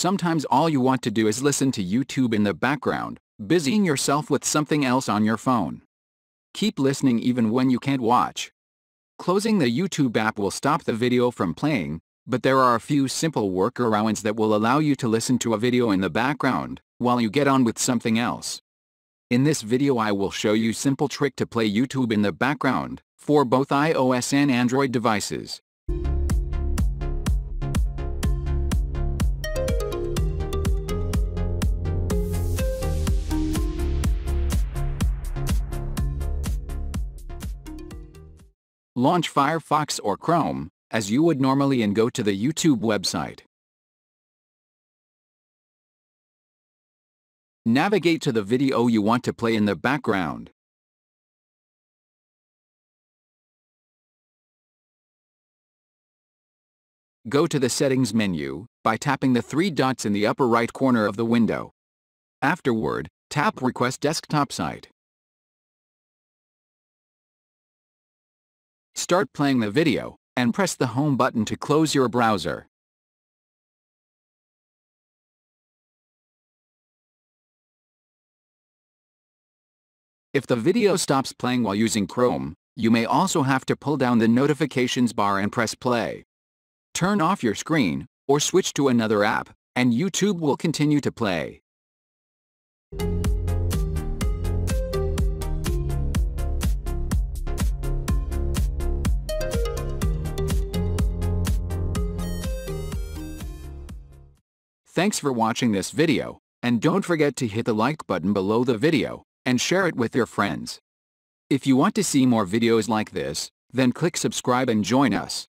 Sometimes all you want to do is listen to YouTube in the background, busying yourself with something else on your phone. Keep listening even when you can't watch. Closing the YouTube app will stop the video from playing, but there are a few simple workarounds that will allow you to listen to a video in the background while you get on with something else. In this video I will show you a simple trick to play YouTube in the background for both iOS and Android devices. Launch Firefox or Chrome, as you would normally, and go to the YouTube website. Navigate to the video you want to play in the background. Go to the Settings menu by tapping the three dots in the upper right corner of the window. Afterward, tap Request Desktop Site. Start playing the video, and press the Home button to close your browser. If the video stops playing while using Chrome, you may also have to pull down the notifications bar and press play. Turn off your screen, or switch to another app, and YouTube will continue to play. Thanks for watching this video, and don't forget to hit the like button below the video, and share it with your friends. If you want to see more videos like this, then click subscribe and join us.